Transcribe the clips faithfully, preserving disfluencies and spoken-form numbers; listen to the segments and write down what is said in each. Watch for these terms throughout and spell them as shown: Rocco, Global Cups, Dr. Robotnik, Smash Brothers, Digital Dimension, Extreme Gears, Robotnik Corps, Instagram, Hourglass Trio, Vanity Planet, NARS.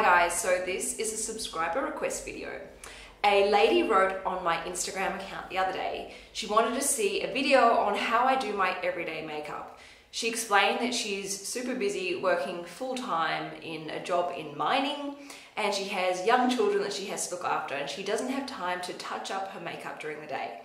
Hi guys, so this is a subscriber request video. A lady wrote on my Instagram account the other day, she wanted to see a video on how I do my everyday makeup. She explained that she's super busy working full-time in a job in mining and she has young children that she has to look after and she doesn't have time to touch up her makeup during the day.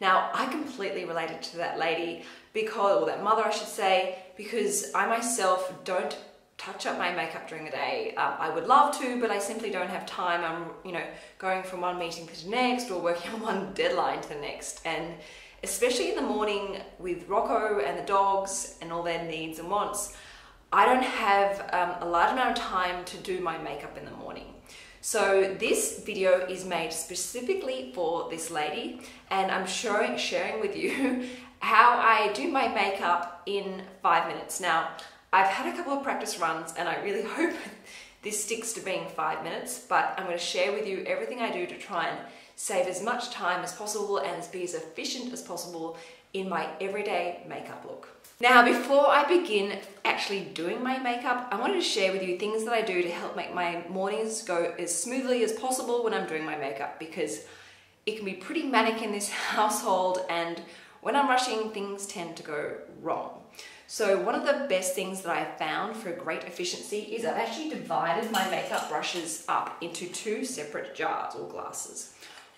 Now, I completely related to that lady, because, or that mother I should say, because I myself don't touch up my makeup during the day. Um, I would love to, but I simply don't have time. I'm, you know, going from one meeting to the next or working on one deadline to the next. And especially in the morning with Rocco and the dogs and all their needs and wants, I don't have um, a large amount of time to do my makeup in the morning. So this video is made specifically for this lady, and I'm showing, sharing with you how I do my makeup in five minutes. Now, I've had a couple of practice runs and I really hope this sticks to being five minutes, but I'm going to share with you everything I do to try and save as much time as possible and be as efficient as possible in my everyday makeup look. Now, before I begin actually doing my makeup, I wanted to share with you things that I do to help make my mornings go as smoothly as possible when I'm doing my makeup, because it can be pretty manic in this household, and when I'm rushing, things tend to go wrong. So one of the best things that I've found for great efficiency is I've actually divided my makeup brushes up into two separate jars or glasses.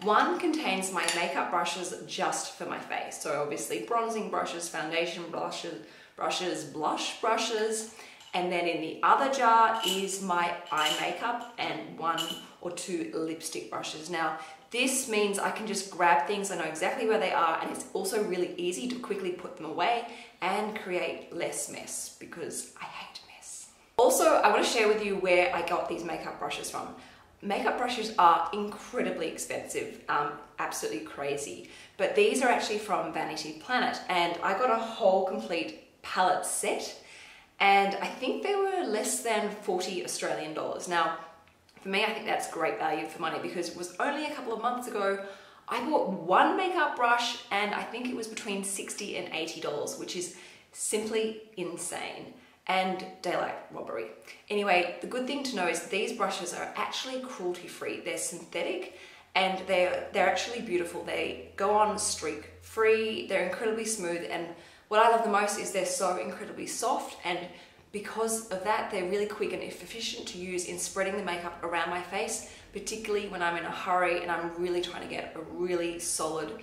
One contains my makeup brushes just for my face. So obviously bronzing brushes, foundation brushes, brushes, blush brushes. And then in the other jar is my eye makeup and one or two lipstick brushes. Now, this means I can just grab things, I know exactly where they are, and it's also really easy to quickly put them away and create less mess, because I hate mess. Also, I want to share with you where I got these makeup brushes from. Makeup brushes are incredibly expensive, um, absolutely crazy, but these are actually from Vanity Planet, and I got a whole complete palette set, and I think they were less than forty Australian dollars. Now, for me, I think that's great value for money, because it was only a couple of months ago I bought one makeup brush and I think it was between sixty and eighty dollars, which is simply insane and daylight robbery. Anyway, the good thing to know is these brushes are actually cruelty free. They're synthetic and they're, they're actually beautiful. They go on streak free, they're incredibly smooth, and what I love the most is they're so incredibly soft, and because of that, they're really quick and efficient to use in spreading the makeup around my face, particularly when I'm in a hurry and I'm really trying to get a really solid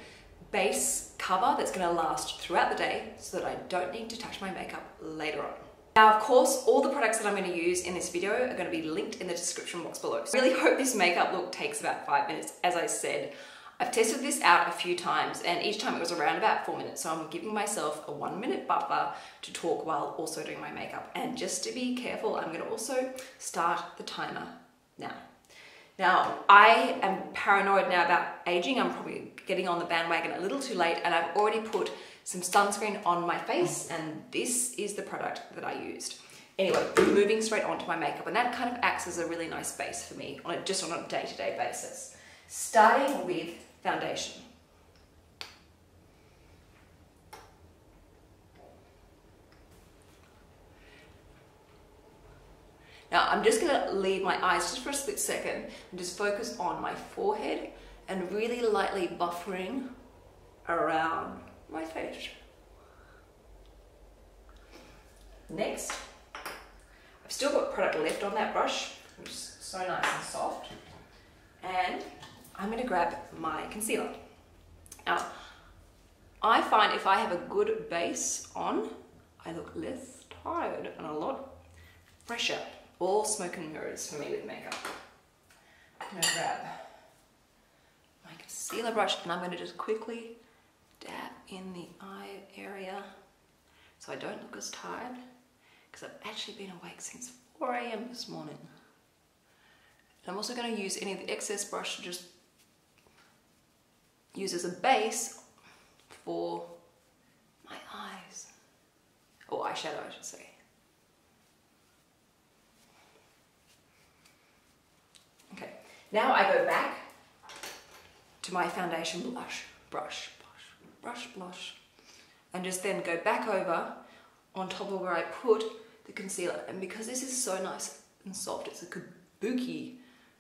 base cover that's going to last throughout the day so that I don't need to touch my makeup later on. Now, of course, all the products that I'm going to use in this video are going to be linked in the description box below. So I really hope this makeup look takes about five minutes, as I said. I've tested this out a few times and each time it was around about four minutes. So I'm giving myself a one minute buffer to talk while also doing my makeup. And just to be careful, I'm gonna also start the timer now. Now, I am paranoid now about aging. I'm probably getting on the bandwagon a little too late, and I've already put some sunscreen on my face, and this is the product that I used. Anyway, moving straight onto my makeup, and that kind of acts as a really nice base for me, on a, just on a day-to-day basis. Starting with foundation. Now, I'm just gonna leave my eyes just for a split second and just focus on my forehead and really lightly buffering around my face. Next, I've still got product left on that brush, which is so nice and soft, and I'm going to grab my concealer. Now, I find if I have a good base on, I look less tired and a lot fresher. All smoke and mirrors for me with makeup. I'm going to grab my concealer brush and I'm going to just quickly dab in the eye area so I don't look as tired, because I've actually been awake since four A M this morning. And I'm also going to use any of the excess brush to just use as a base for my eyes, or eyeshadow I should say. Okay, now I go back to my foundation blush, brush, blush, brush, blush, and just then go back over on top of where I put the concealer. And because this is so nice and soft, it's a good Buki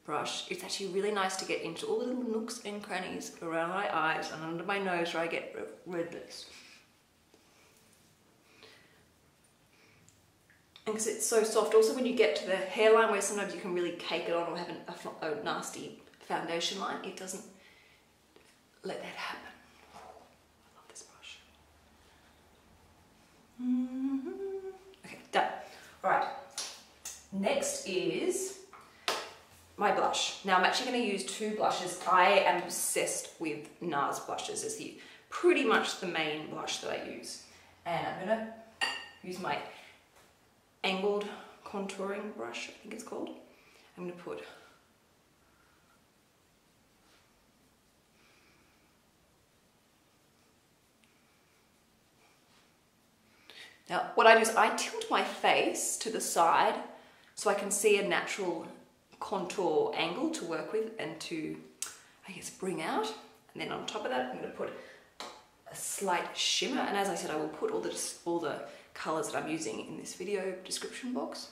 brush, it's actually really nice to get into all the little nooks and crannies around my eyes and under my nose where I get red lips. And because it's so soft, also when you get to the hairline where sometimes you can really cake it on or have an, a, a nasty foundation line, it doesn't let that happen. I love this brush. Mm-hmm. Okay, done. All right, next is my blush. Now I'm actually going to use two blushes. I am obsessed with NARS blushes. It's the, pretty much the main blush that I use. And I'm going to use my angled contouring brush, I think it's called. I'm going to put now what I do is I tilt my face to the side so I can see a natural contour angle to work with and to, I guess, bring out. And then on top of that, I'm going to put a slight shimmer. And as I said, I will put all the all the colors that I'm using in this video description box.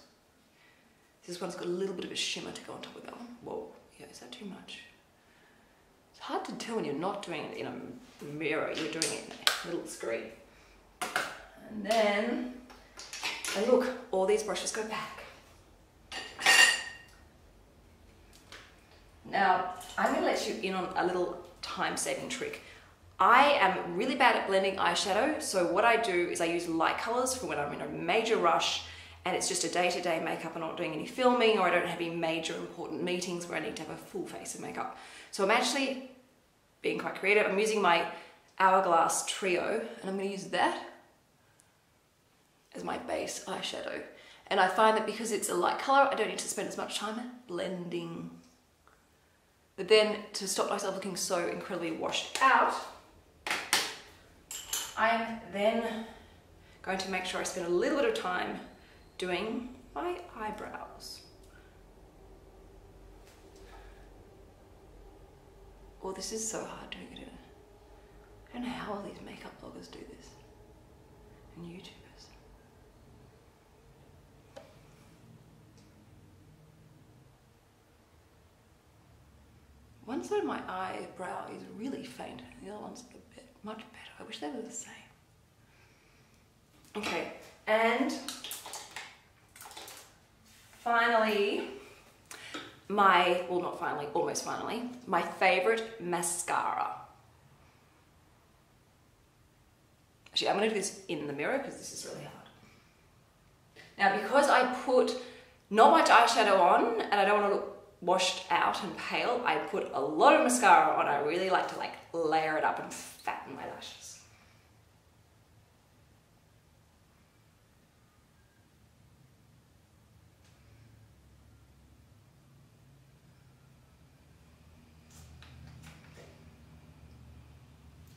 This one's got a little bit of a shimmer to go on top of that one. Whoa, yeah, is that too much? It's hard to tell when you're not doing it in a mirror. You're doing it in a little screen. And then, and look, all these brushes go back. Now, I'm going to let you in on a little time-saving trick. I am really bad at blending eyeshadow, so what I do is I use light colors for when I'm in a major rush and it's just a day-to-day makeup and not doing any filming, or I don't have any major important meetings where I need to have a full face of makeup. So I'm actually being quite creative. I'm using my Hourglass Trio and I'm going to use that as my base eyeshadow. And I find that because it's a light color, I don't need to spend as much time blending. But then, to stop myself looking so incredibly washed out, I'm then going to make sure I spend a little bit of time doing my eyebrows. Oh, this is so hard doing it. I don't know how all these makeup bloggers do this, and YouTubers. One side of my eyebrow is really faint, and the other one's a bit, much better. I wish they were the same. Okay, and finally, my, well not finally, almost finally, my favorite mascara. Actually, I'm gonna do this in the mirror because this is really hard. Now, because I put not much eyeshadow on and I don't wanna look washed out and pale, I put a lot of mascara on. I really like to like layer it up and fatten my lashes.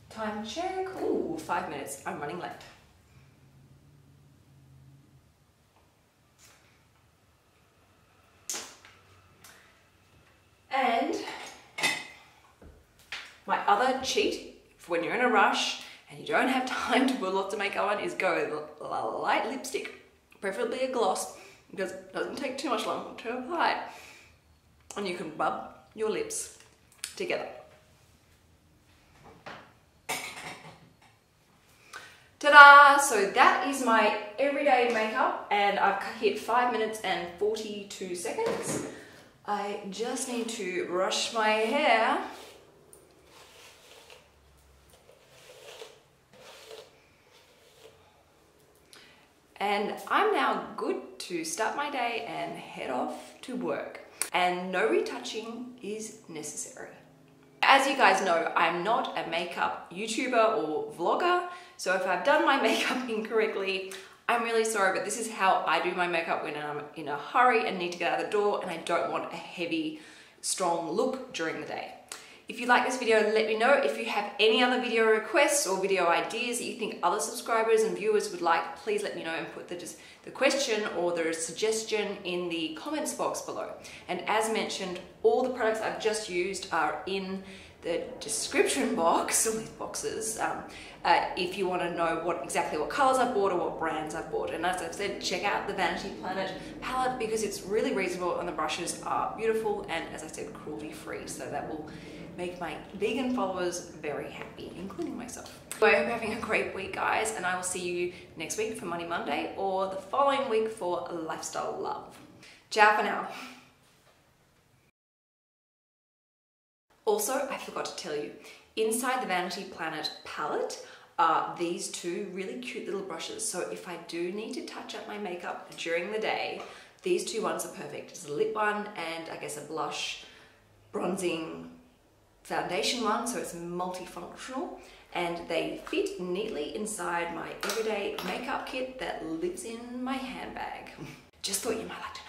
Time check, ooh, five minutes, I'm running late. My other cheat for when you're in a rush and you don't have time to put lots of makeup on is go with a light lipstick, preferably a gloss, because it doesn't take too much long to apply. And you can rub your lips together. Ta-da! So that is my everyday makeup, and I've hit five minutes and forty-two seconds. I just need to brush my hair. And I'm now good to start my day and head off to work. And no retouching is necessary. As you guys know, I'm not a makeup YouTuber or vlogger, so if I've done my makeup incorrectly, I'm really sorry, but this is how I do my makeup when I'm in a hurry and need to get out of the door and I don't want a heavy, strong look during the day. If you like this video, let me know. If you have any other video requests or video ideas that you think other subscribers and viewers would like, please let me know and put the, just the question or the suggestion in the comments box below. And as mentioned, all the products I've just used are in the description box, all these boxes, um, uh, if you want to know what exactly what colours I've bought or what brands I've bought. And as I've said, check out the Vanity Planet palette because it's really reasonable and the brushes are beautiful and, as I said, cruelty free, so that will make my vegan followers very happy, including myself. So I hope you're having a great week, guys, and I will see you next week for Money Monday or the following week for Lifestyle Love. Ciao for now. Also, I forgot to tell you, inside the Vanity Planet palette are these two really cute little brushes. So if I do need to touch up my makeup during the day, these two ones are perfect. It's a lip one and I guess a blush, bronzing, foundation one. So it's multifunctional and they fit neatly inside my everyday makeup kit that lives in my handbag. Just thought you might like to know.